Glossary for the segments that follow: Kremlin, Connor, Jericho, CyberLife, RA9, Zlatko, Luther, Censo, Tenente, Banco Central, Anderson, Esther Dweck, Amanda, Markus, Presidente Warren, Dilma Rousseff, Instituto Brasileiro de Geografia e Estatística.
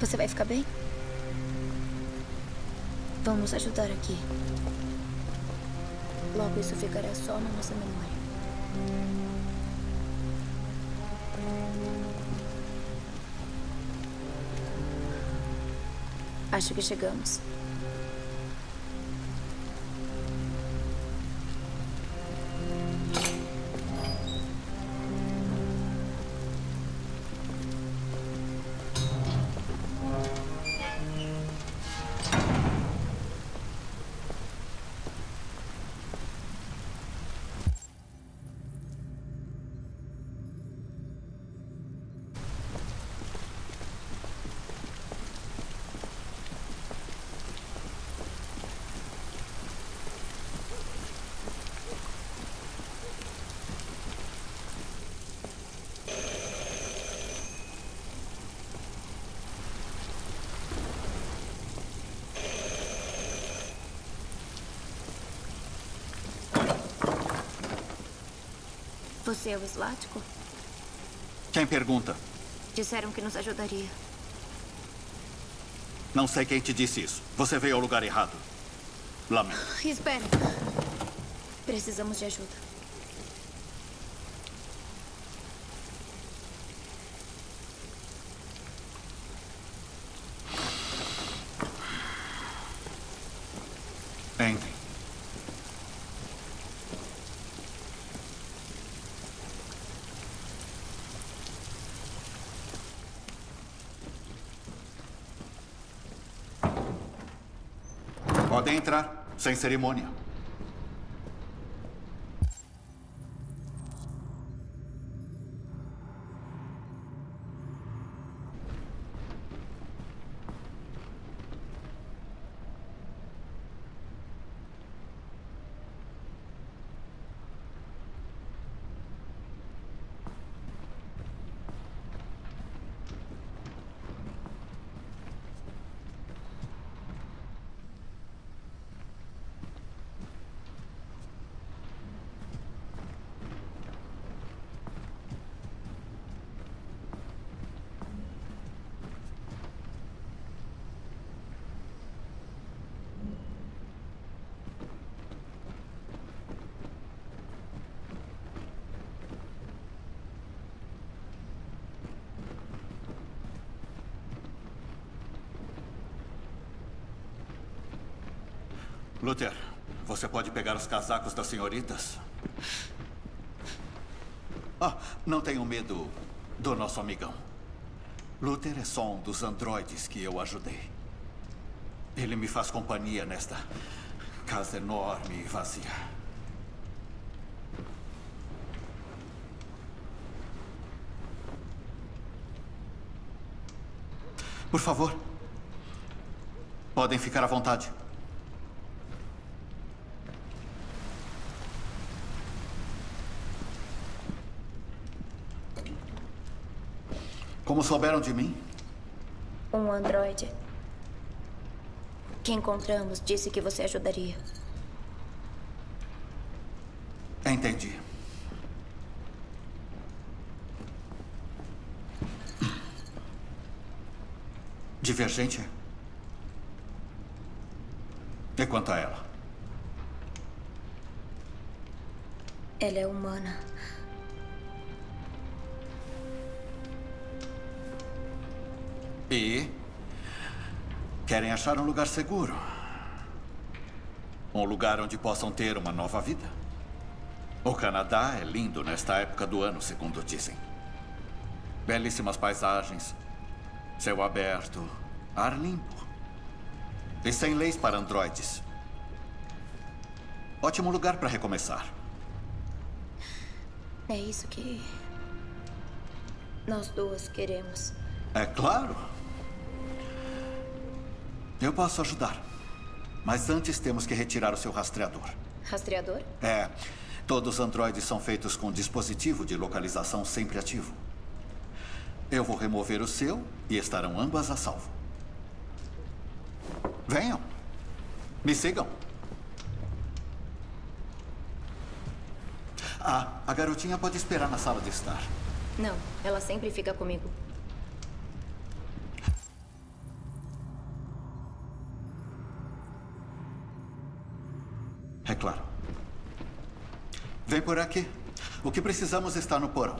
Você vai ficar bem? Vamos ajudar aqui. Logo isso ficará só na nossa memória. Acho que chegamos. Você é o Zlatko? Quem pergunta? Disseram que nos ajudaria. Não sei quem te disse isso. Você veio ao lugar errado. Lamento. Espera. Precisamos de ajuda. Entre. Podem entrar, sem cerimônia. Luther, você pode pegar os casacos das senhoritas? Ah, não tenho medo do nosso amigão. Luther é só um dos androides que eu ajudei. Ele me faz companhia nesta casa enorme e vazia. Por favor, podem ficar à vontade. Como souberam de mim? Um androide que encontramos disse que você ajudaria. Entendi. Divergente? E quanto a ela? Ela é humana. E querem achar um lugar seguro. Um lugar onde possam ter uma nova vida. O Canadá é lindo nesta época do ano, segundo dizem. Belíssimas paisagens, céu aberto, ar limpo. E sem leis para androides. Ótimo lugar para recomeçar. É isso que nós duas queremos. É claro. Eu posso ajudar. Mas antes temos que retirar o seu rastreador. Rastreador? É. Todos os androides são feitos com um dispositivo de localização sempre ativo. Eu vou remover o seu e estarão ambas a salvo. Venham. Me sigam. Ah, a garotinha pode esperar na sala de estar. Não, ela sempre fica comigo. claro. Vem por aqui. O que precisamos está no porão.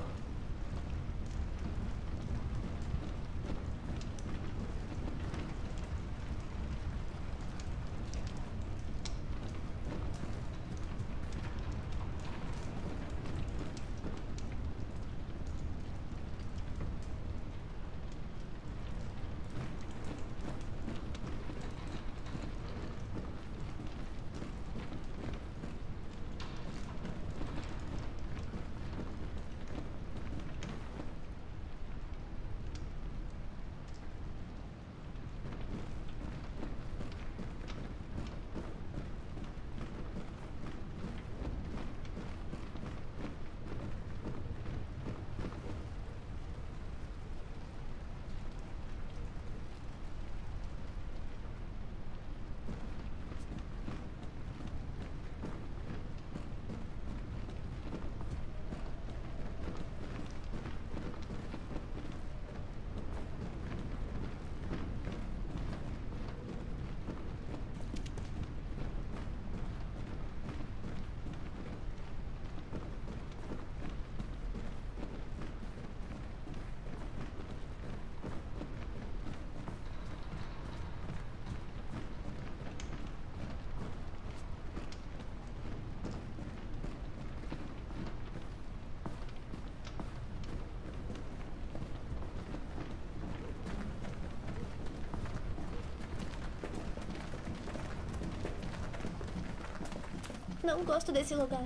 Não gosto desse lugar.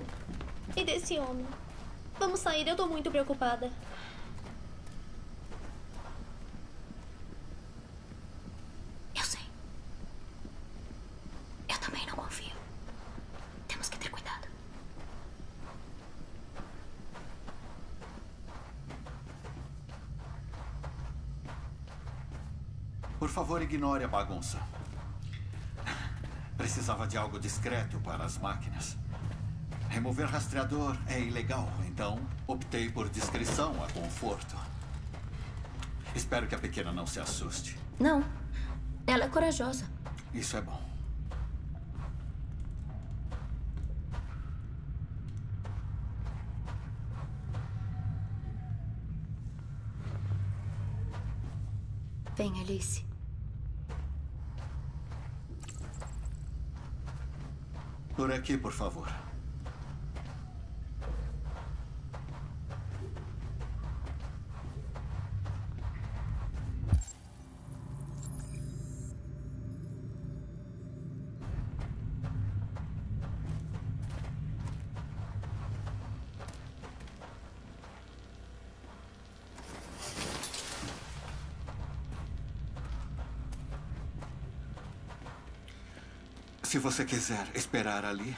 E desse homem. Vamos sair, eu tô muito preocupada. Eu sei. Eu também não confio. Temos que ter cuidado. Por favor, ignore a bagunça. Precisava de algo discreto para as máquinas. Remover rastreador é ilegal, então optei por discrição a conforto. Espero que a pequena não se assuste. Não. Ela é corajosa. Isso é bom. Vem, Alice. Por aqui, por favor. Se você quiser esperar ali.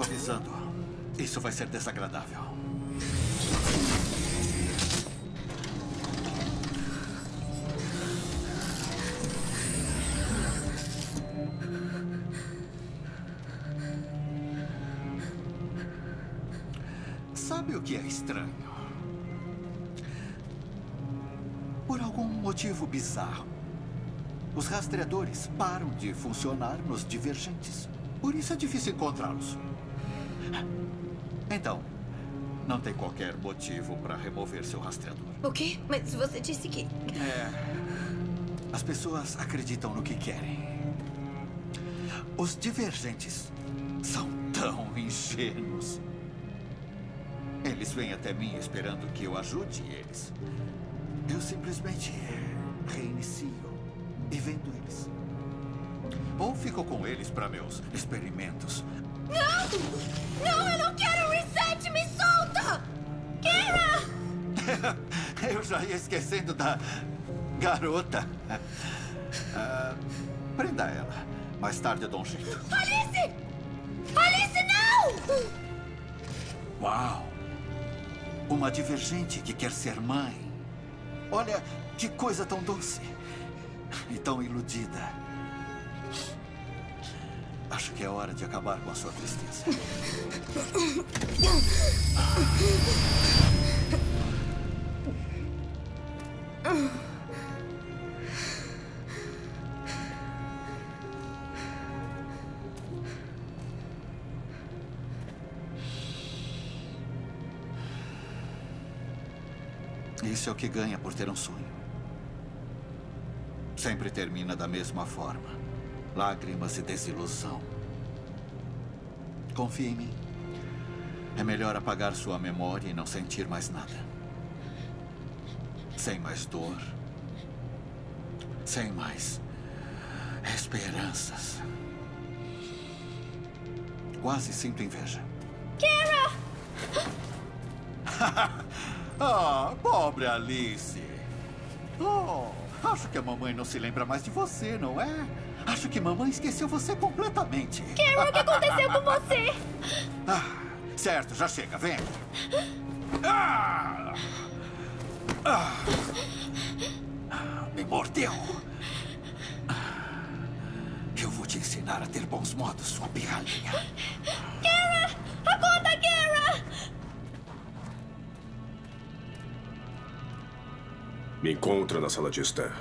Avisando. Isso vai ser desagradável. Sabe o que é estranho? Por algum motivo bizarro, os rastreadores param de funcionar nos divergentes. Por isso é difícil encontrá-los. Então, não tem qualquer motivo para remover seu rastreador. O quê? Mas você disse que... As pessoas acreditam no que querem. Os divergentes são tão ingênuos. Eles vêm até mim esperando que eu ajude eles. Eu simplesmente reinicio e vendo eles. Ou fico com eles para meus experimentos. Não! Não, eu não quero reset! Me solta! Kira! já ia esquecendo da garota. Prenda ela. Mais tarde eu dou um jeito. Alice! Alice, não! Uau! Uma divergente que quer ser mãe. Olha, que coisa tão doce. E tão iludida. Acho que é hora de acabar com a sua tristeza. Isso é o que ganha por ter um sonho. Sempre termina da mesma forma. Lágrimas e desilusão. Confie em mim. É melhor apagar sua memória e não sentir mais nada. Sem mais dor. Sem mais esperanças. Quase sinto inveja. Kara! Ah, pobre Alice. Oh, acho que a mamãe não se lembra mais de você, não é? Acho que mamãe esqueceu você completamente. Kara, o que aconteceu com você? Ah, certo, já chega, vem. Ah! Ah! Me mordeu. Eu vou te ensinar a ter bons modos, sua pirralhinha. Kara, acorda, Kara! Me encontra na sala de estar.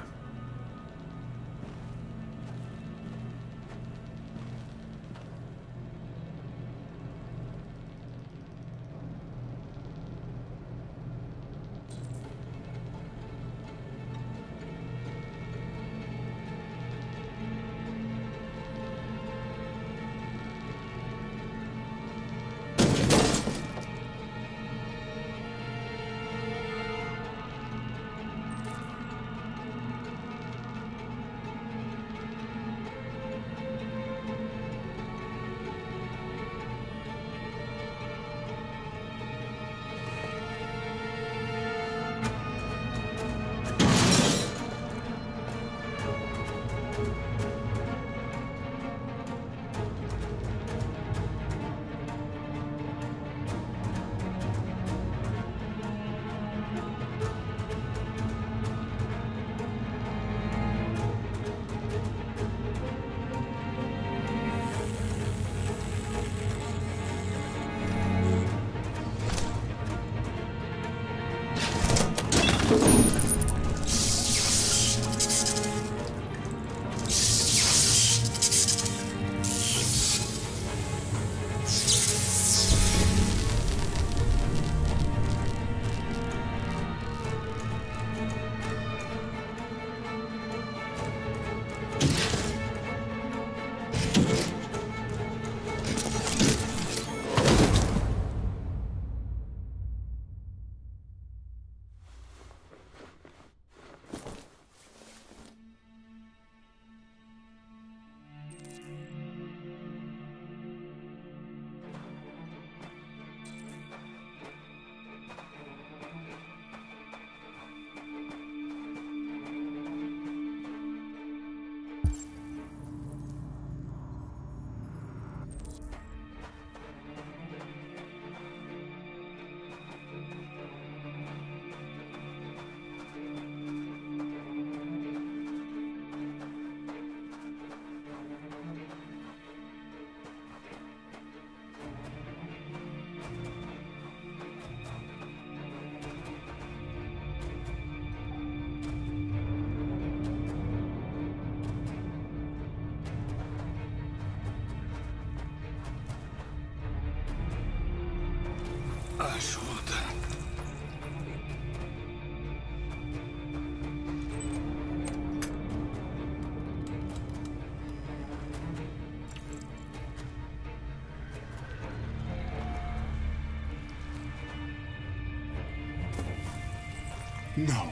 Não.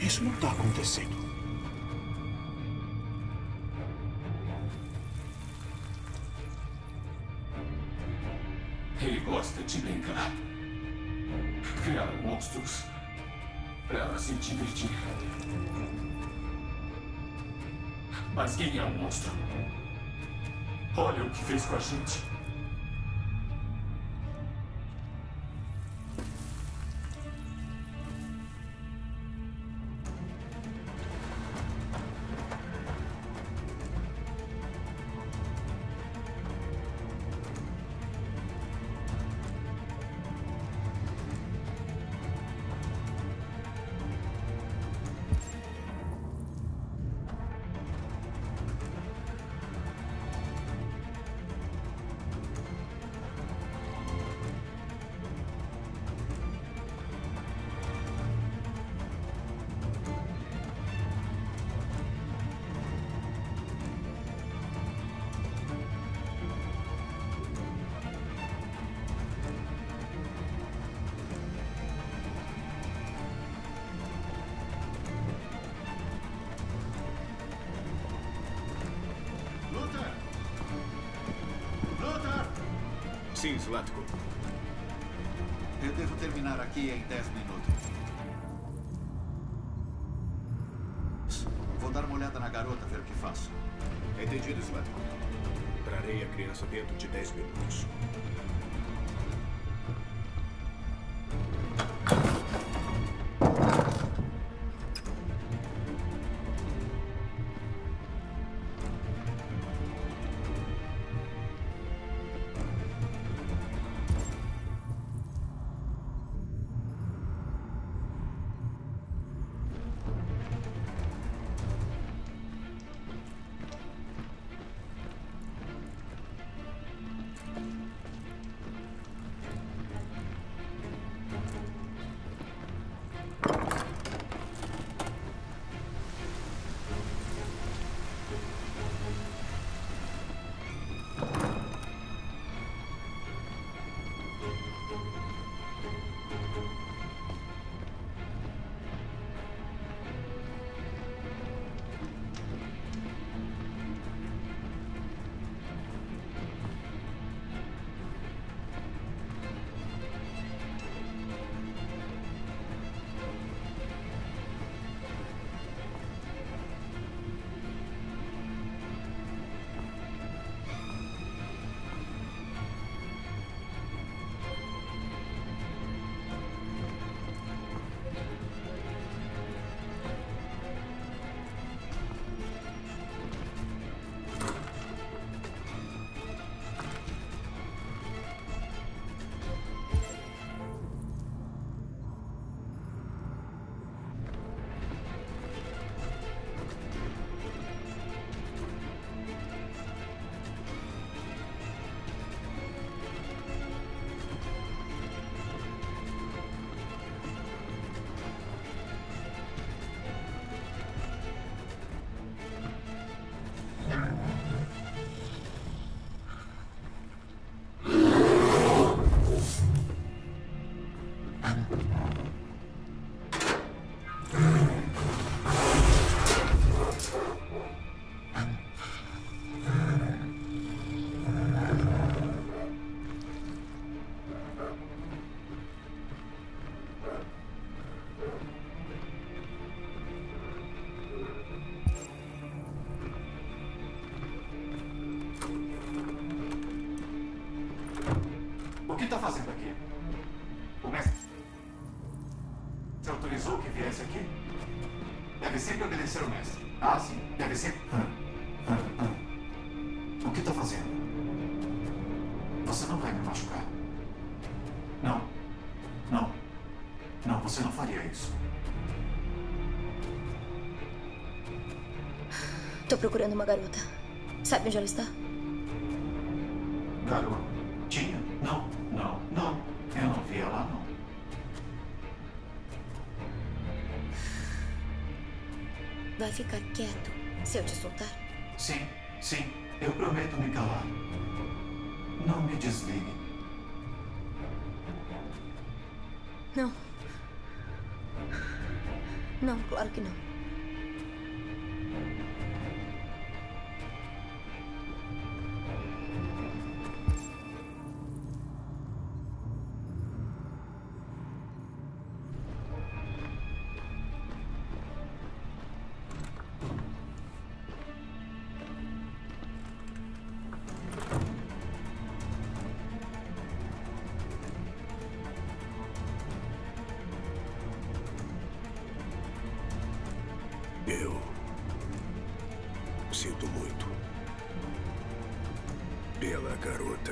Isso não está acontecendo. Ele gosta de brincar. Criar monstros. para ela se divertir. Mas quem é o monstro? Olha o que fez com a gente. Sim, Zlatko. Eu devo terminar aqui em 10 minutos. Vou dar uma olhada na garota, ver o que faço. Entendido, Zlatko. Trarei a criança dentro de 10 minutos. Estou procurando uma garota. Sabe onde ela está? Garota? Tinha? Não, não, não. Eu não vi ela, não. Vai ficar quieto se eu te soltar? Sim, sim. Eu prometo me calar. Não me desligue. Não. Não, claro que não. garota.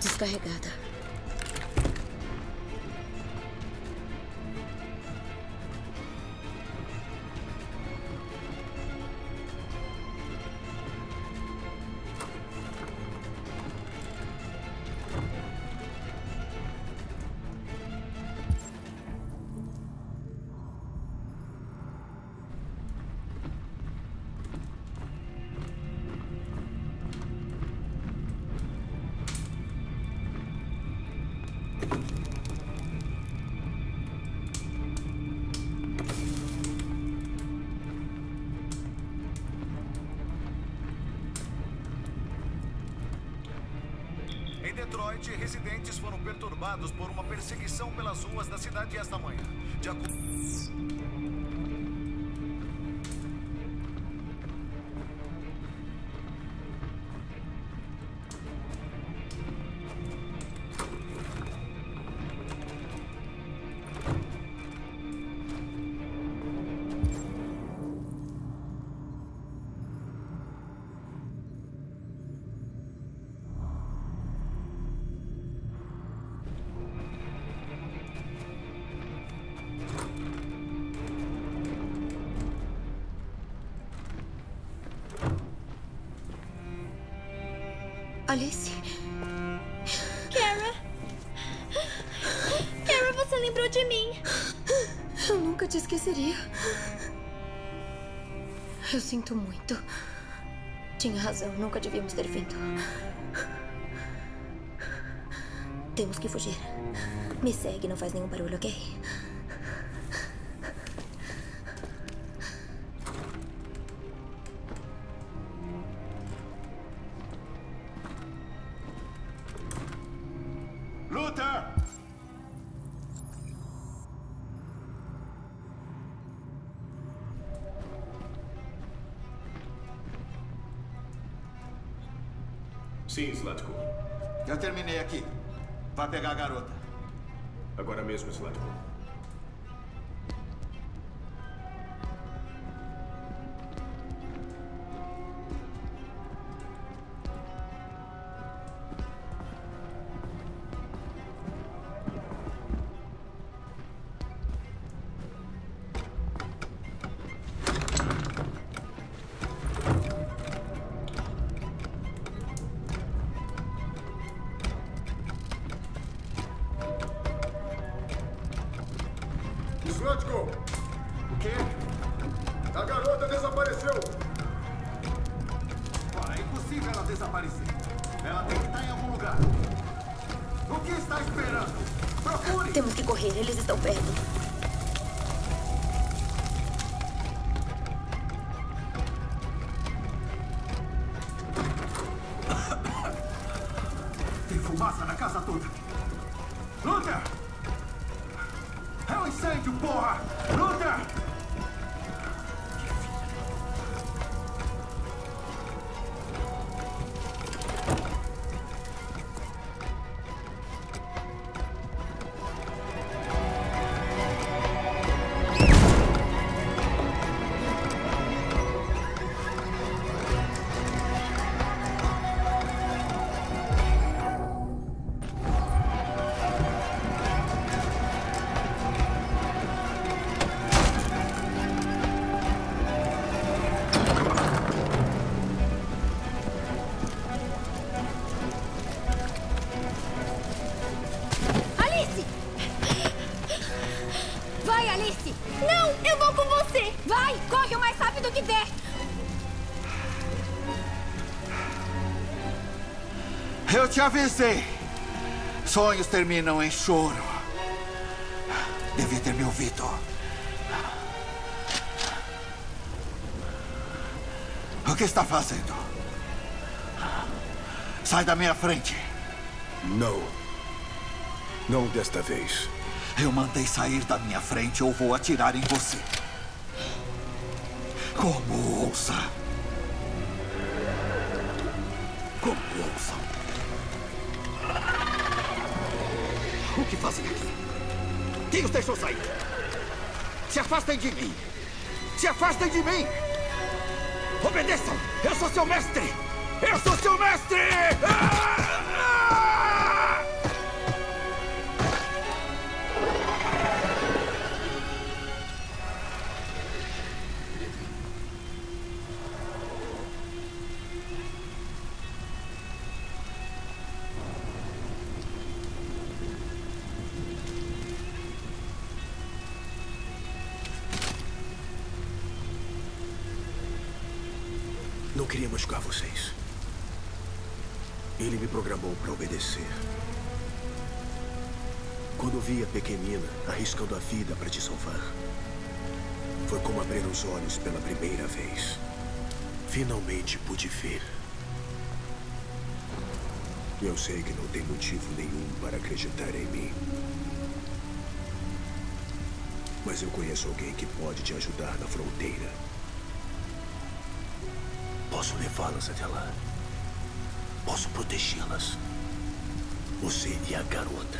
Descarregada. Detroit, residentes foram perturbados por uma perseguição pelas ruas da cidade esta manhã. De acordo... Alice? Kara, você lembrou de mim. Eu nunca te esqueceria. Eu sinto muito. Tinha razão, nunca devíamos ter vindo. Temos que fugir. Me segue, não faz nenhum barulho, ok? Sim, Zlatko. Eu terminei aqui. Vá pegar a garota. Agora mesmo, Zlatko. Zlatko! O quê? A garota desapareceu! Ah, é impossível ela desaparecer. Ela tem que estar em algum lugar. O que está esperando? Procure! Temos que correr, eles estão perto. Eu te avisei. Sonhos terminam em choro. Devia ter me ouvido. O que está fazendo? Sai da minha frente. Não. Não desta vez. Eu mandei sair da minha frente ou vou atirar em você. Como ousa? Como ousa? O que fazem aqui? Quem os deixou sair? Se afastem de mim! Se afastem de mim! Obedeçam! Eu sou seu mestre! Eu sou seu mestre! Ah! Não queria machucar vocês. Ele me programou para obedecer. Quando vi a pequenina arriscando a vida para te salvar, foi como abrir os olhos pela primeira vez. Finalmente pude ver. Eu sei que não tem motivo nenhum para acreditar em mim. Mas eu conheço alguém que pode te ajudar na fronteira. Posso levá-las até lá. Posso protegê-las. Você e a garota.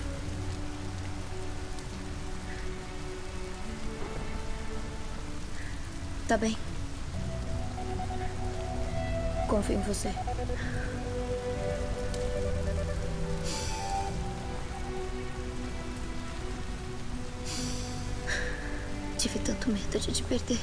Tá bem. Confio em você. Tive tanto medo de te perder.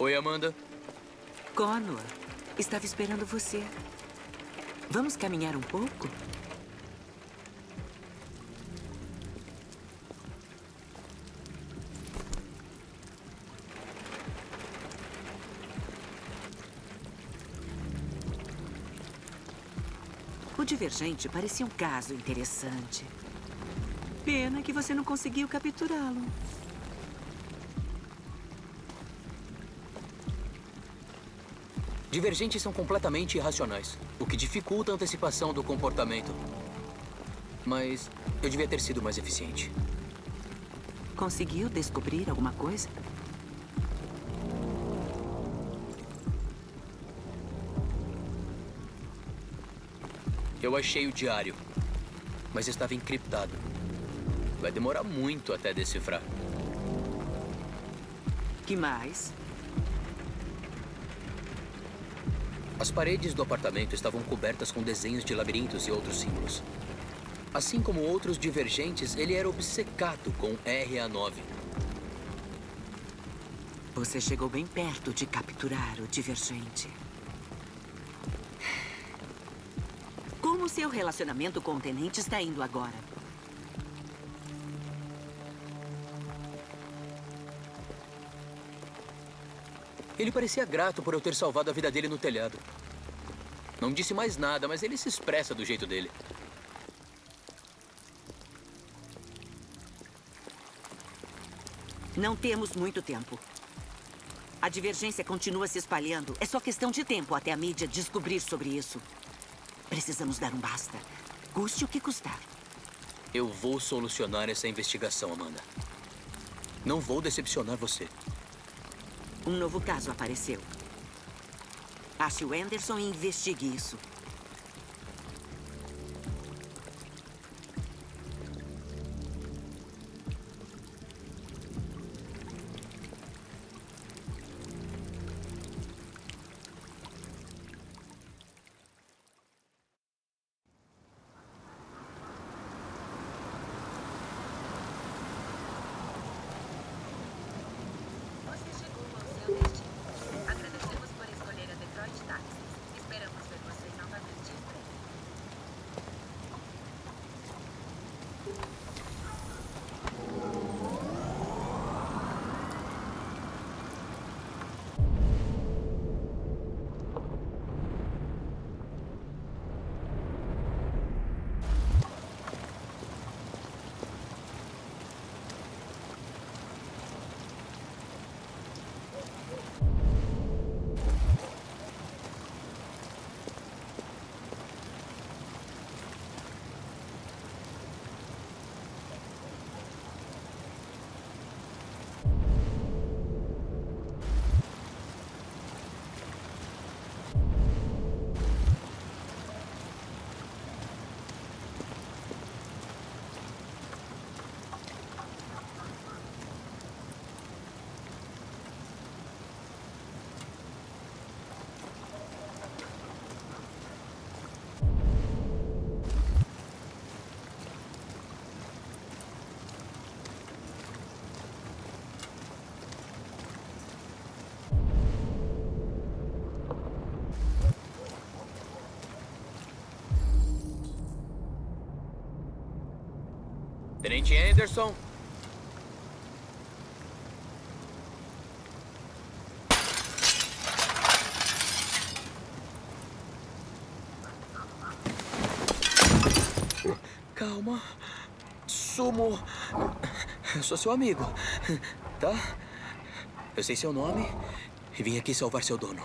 Oi, Amanda. Connor, estava esperando você. Vamos caminhar um pouco? O Divergente parecia um caso interessante. Pena que você não conseguiu capturá-lo. Divergentes são completamente irracionais, o que dificulta a antecipação do comportamento. Mas eu devia ter sido mais eficiente. Conseguiu descobrir alguma coisa? Eu achei o diário, mas estava encriptado. Vai demorar muito até decifrar. Que mais? As paredes do apartamento estavam cobertas com desenhos de labirintos e outros símbolos. Assim como outros divergentes, ele era obcecado com RA9. Você chegou bem perto de capturar o divergente. Como seu relacionamento com o Tenente está indo agora? Ele parecia grato por eu ter salvado a vida dele no telhado. Não disse mais nada, mas ele se expressa do jeito dele. Não temos muito tempo. A divergência continua se espalhando. É só questão de tempo até a mídia descobrir sobre isso. Precisamos dar um basta. Custe o que custar. Eu vou solucionar essa investigação, Amanda. Não vou decepcionar você. Um novo caso apareceu. Ache o Anderson e investigue isso. Tenente Anderson. Calma. Sumo. Eu sou seu amigo, tá? Eu sei seu nome e vim aqui salvar seu dono.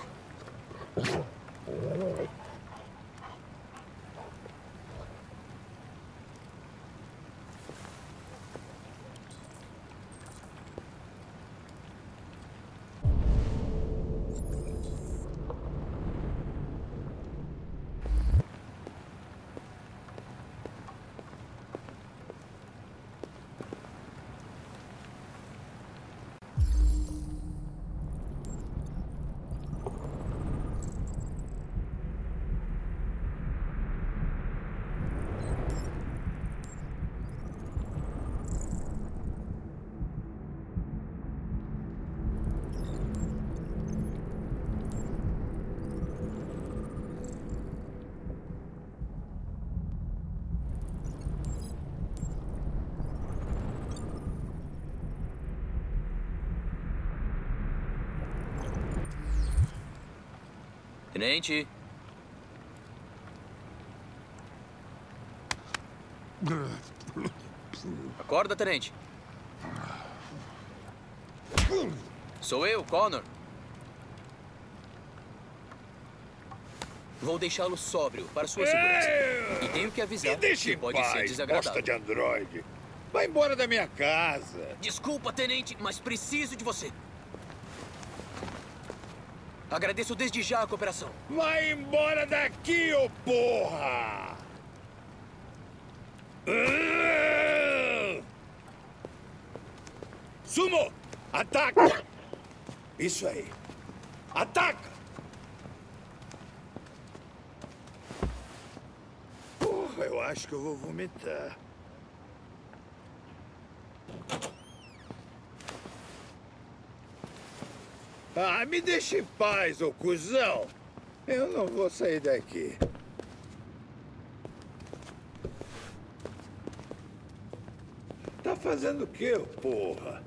Tenente. Acorda, Tenente. Sou eu, Connor. Vou deixá-lo sóbrio para sua segurança. E tenho que avisar que pode ser desagradável. Bosta de androide. Vai embora da minha casa. Desculpa, Tenente, mas preciso de você. Agradeço desde já a cooperação. Vai embora daqui, ô porra! Sumo! Ataca! Isso aí. Ataca! Porra, eu acho que eu vou vomitar. Ah, me deixa em paz, ô cuzão! Eu não vou sair daqui. Tá fazendo o quê, porra?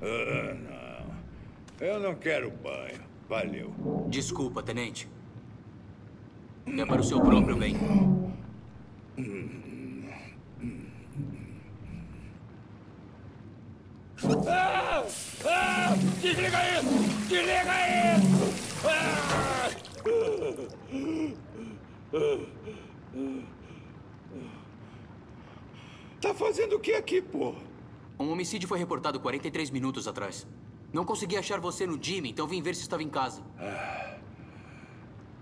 Não. Eu não quero banho. Valeu. Desculpa, Tenente. É para o seu próprio bem. Ah! Ah! Desliga isso! Desliga isso! Ah! Tá fazendo o que aqui, porra? Um homicídio foi reportado 43 minutos atrás. Não consegui achar você no Jimmy, então vim ver se estava em casa. Ah.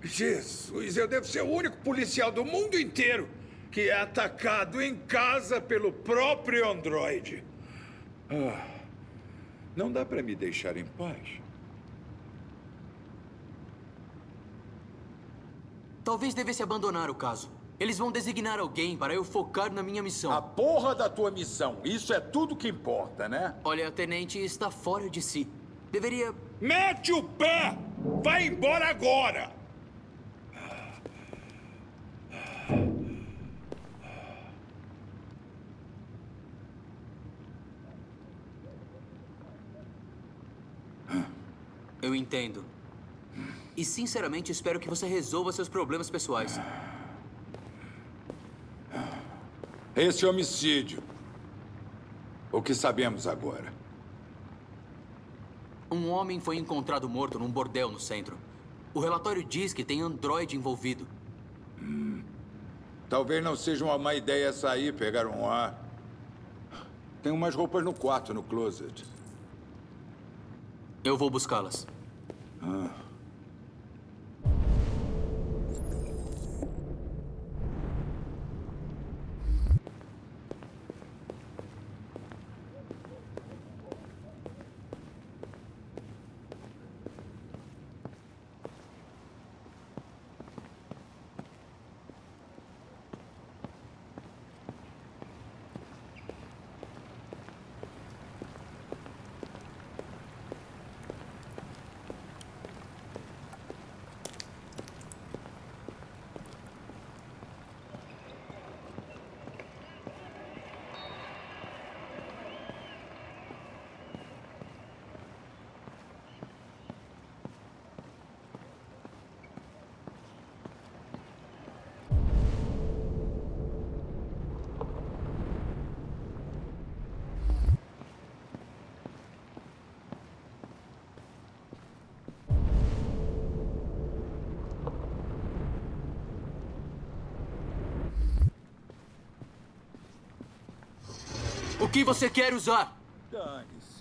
Jesus, eu devo ser o único policial do mundo inteiro que é atacado em casa pelo próprio androide. Ah. Não dá pra me deixar em paz? Talvez devesse abandonar o caso. Eles vão designar alguém para eu focar na minha missão. A porra da tua missão! Isso é tudo que importa, né? Olha, Tenente, está fora de si. Deveria... Mete o pé! Vai embora agora! Eu entendo. E, sinceramente, espero que você resolva seus problemas pessoais. Esse homicídio. O que sabemos agora? Um homem foi encontrado morto num bordel no centro. O relatório diz que tem androide envolvido. Talvez não seja uma má ideia sair, pegar um ar. Tem umas roupas no quarto, no closet. Eu vou buscá-las. O que você quer usar? Dane-se.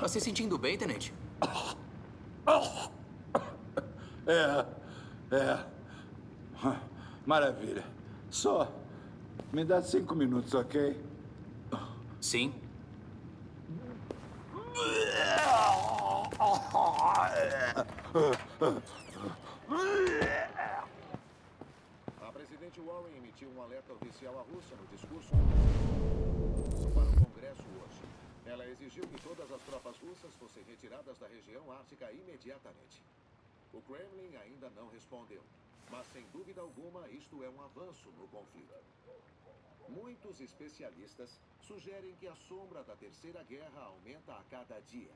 Tá se sentindo bem, Tenente? É. Maravilha. Só me dá 5 minutos, ok? Sim. Presidente Warren emitiu um alerta oficial à Rússia no discurso para o Congresso hoje. Ela exigiu que todas as tropas russas fossem retiradas da região ártica imediatamente. O Kremlin ainda não respondeu, mas sem dúvida alguma isto é um avanço no conflito. Muitos especialistas sugerem que a sombra da Terceira Guerra aumenta a cada dia.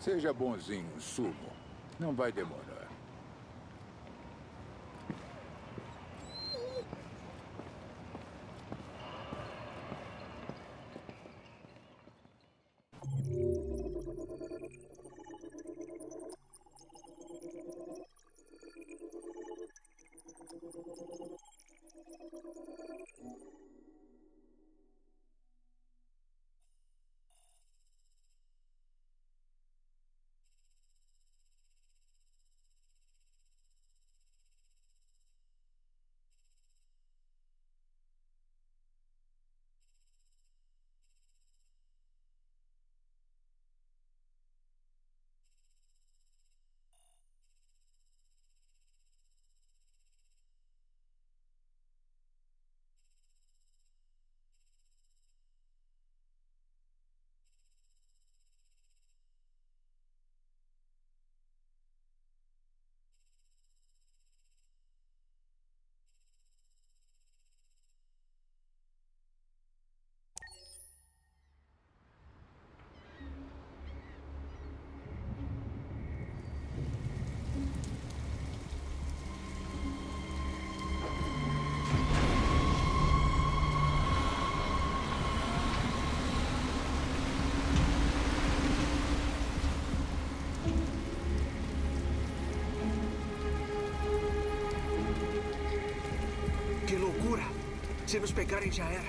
Seja bonzinho, sumo. Não vai demorar. Se nos pegarem, já era.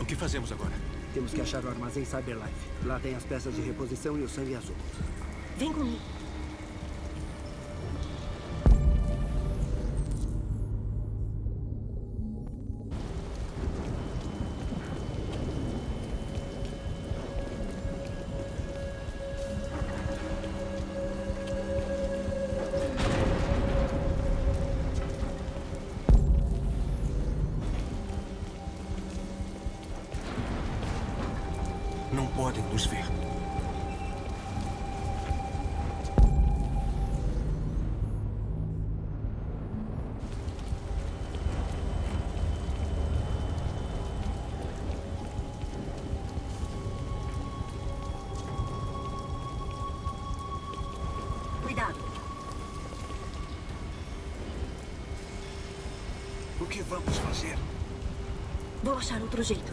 O que fazemos agora? Temos que achar o armazém CyberLife. Lá tem as peças de reposição e o sangue azul. Vem comigo. Vamos ver. Cuidado. O que vamos fazer? Vou achar outro jeito.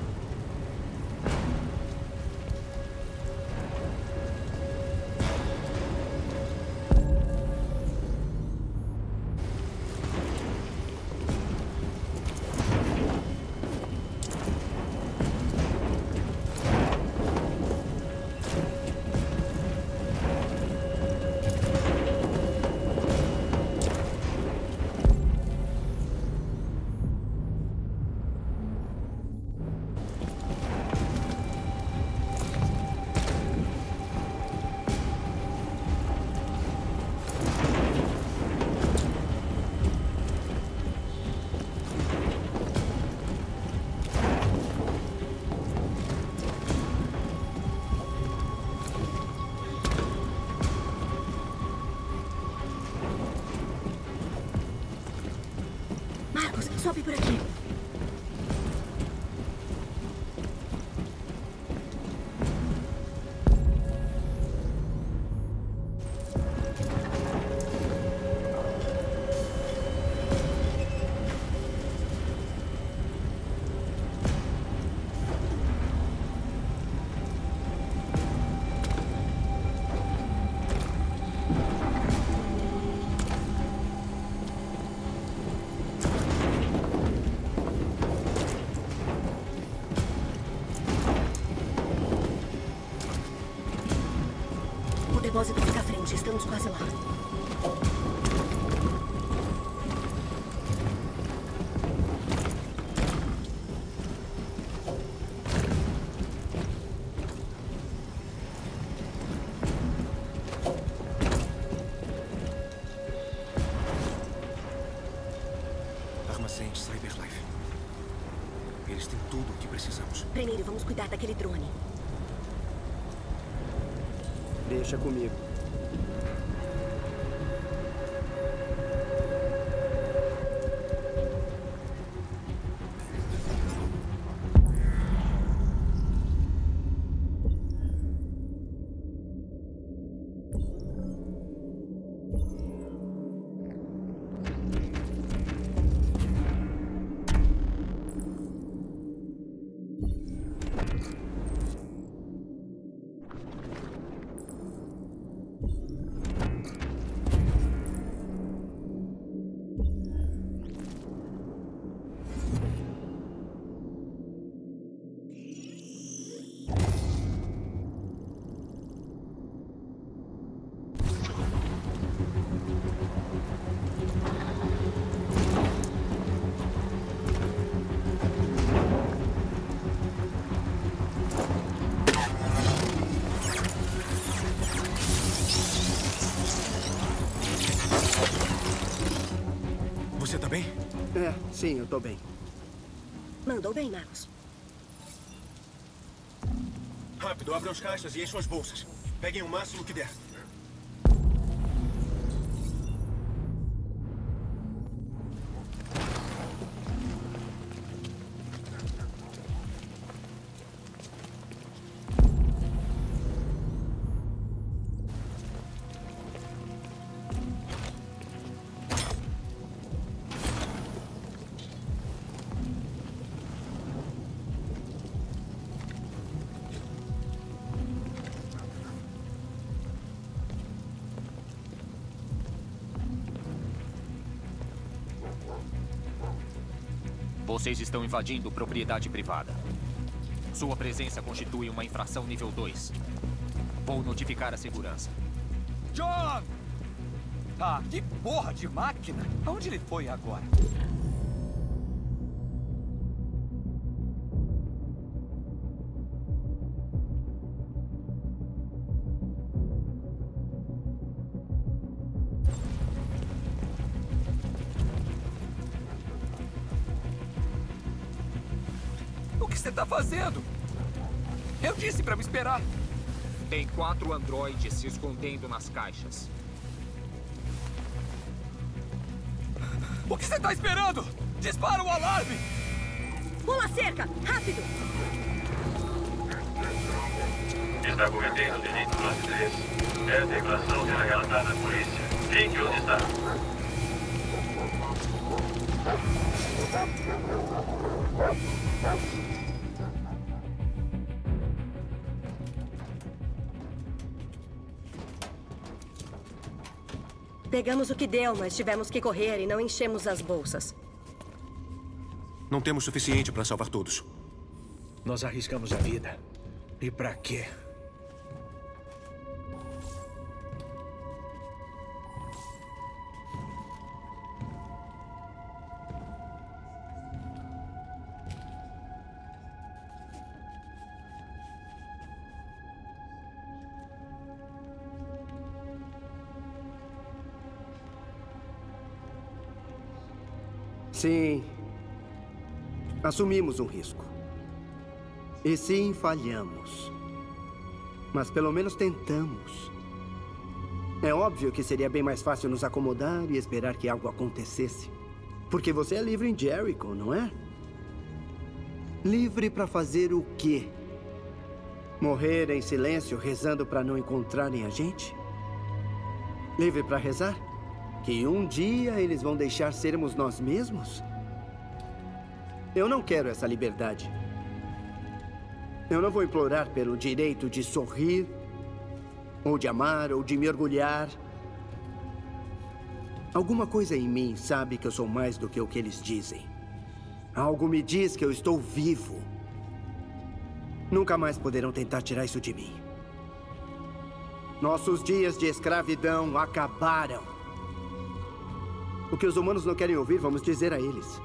Sobe por aqui. O depósito fica à frente, estamos quase lá. Armazém de CyberLife. Eles têm tudo o que precisamos. Primeiro, vamos cuidar daquele drone. Deixa comigo. Você tá bem? É, sim, eu tô bem. Mandou bem, Markus. Rápido, abram as caixas e enchem as bolsas. Peguem o máximo que der. Vocês estão invadindo propriedade privada. Sua presença constitui uma infração nível 2. Vou notificar a segurança. John! Ah, que porra de máquina! Aonde ele foi agora? O que você tá fazendo? Eu disse pra me esperar. Tem 4 androides se escondendo nas caixas. O que você está esperando? Dispara o alarme! Pula a cerca! Rápido! Está cometendo delito classe 3. É a declaração será relatada à polícia. Fique onde está. Pegamos o que deu, mas tivemos que correr e não enchemos as bolsas. Não temos suficiente para salvar todos. Nós arriscamos a vida. E para quê? Sim, assumimos um risco. E sim, falhamos. Mas pelo menos tentamos. É óbvio que seria bem mais fácil nos acomodar e esperar que algo acontecesse. Porque você é livre em Jericho, não é? Livre para fazer o quê? Morrer em silêncio, rezando para não encontrarem a gente? Livre para rezar? Que um dia eles vão deixar sermos nós mesmos? Eu não quero essa liberdade. Eu não vou implorar pelo direito de sorrir, ou de amar, ou de me orgulhar. Alguma coisa em mim sabe que eu sou mais do que o que eles dizem. Algo me diz que eu estou vivo. Nunca mais poderão tentar tirar isso de mim. Nossos dias de escravidão acabaram. O que os humanos não querem ouvir, vamos dizer a eles.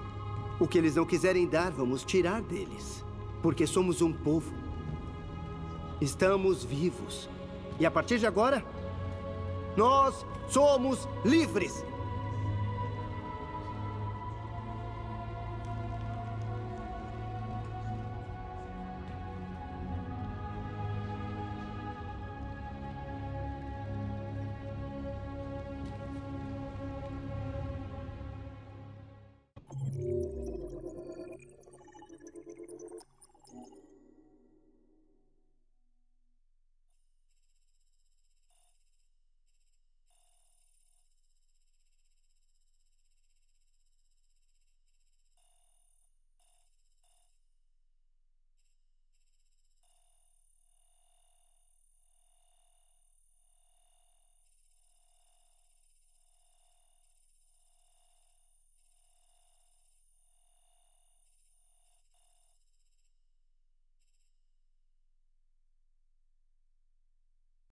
O que eles não quiserem dar, vamos tirar deles. Porque somos um povo. Estamos vivos. E a partir de agora, nós somos livres!